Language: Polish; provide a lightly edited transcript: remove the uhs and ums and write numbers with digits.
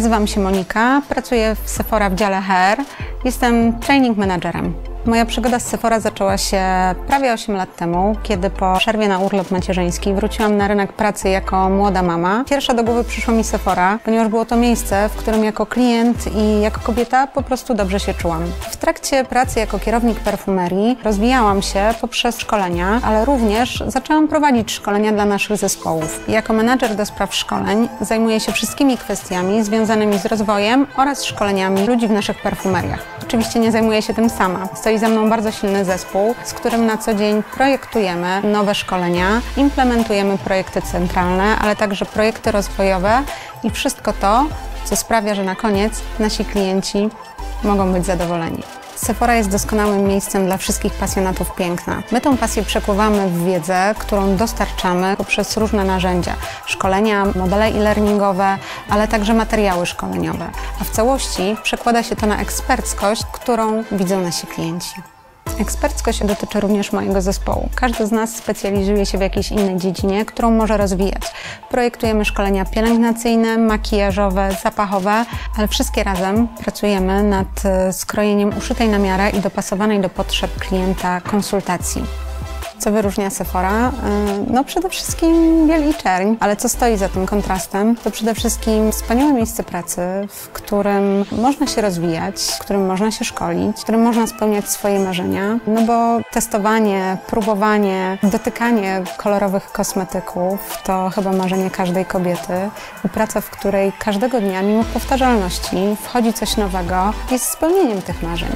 Nazywam się Monika, pracuję w Sephora w dziale hair. Jestem training managerem. Moja przygoda z Sephora zaczęła się prawie 8 lat temu, kiedy po przerwie na urlop macierzyński wróciłam na rynek pracy jako młoda mama. Pierwsza do głowy przyszła mi Sephora, ponieważ było to miejsce, w którym jako klient i jako kobieta po prostu dobrze się czułam. W trakcie pracy jako kierownik perfumerii rozwijałam się poprzez szkolenia, ale również zaczęłam prowadzić szkolenia dla naszych zespołów. Jako menadżer do spraw szkoleń zajmuję się wszystkimi kwestiami związanymi z rozwojem oraz szkoleniami ludzi w naszych perfumeriach. Oczywiście nie zajmuję się tym sama. Stoi za mną bardzo silny zespół, z którym na co dzień projektujemy nowe szkolenia, implementujemy projekty centralne, ale także projekty rozwojowe i wszystko to, co sprawia, że na koniec nasi klienci mogą być zadowoleni. Sephora jest doskonałym miejscem dla wszystkich pasjonatów piękna. My tą pasję przekuwamy w wiedzę, którą dostarczamy poprzez różne narzędzia. Szkolenia, modele e-learningowe, ale także materiały szkoleniowe. A w całości przekłada się to na eksperckość, którą widzą nasi klienci. Eksperckość dotyczy również mojego zespołu. Każdy z nas specjalizuje się w jakiejś innej dziedzinie, którą może rozwijać. Projektujemy szkolenia pielęgnacyjne, makijażowe, zapachowe, ale wszystkie razem pracujemy nad skrojeniem uszytej na miarę i dopasowanej do potrzeb klienta konsultacji. Co wyróżnia Sephora? No przede wszystkim biel i czerń, ale co stoi za tym kontrastem? To przede wszystkim wspaniałe miejsce pracy, w którym można się rozwijać, w którym można się szkolić, w którym można spełniać swoje marzenia, no bo testowanie, próbowanie, dotykanie kolorowych kosmetyków to chyba marzenie każdej kobiety i praca, w której każdego dnia mimo powtarzalności wchodzi coś nowego, jest spełnieniem tych marzeń.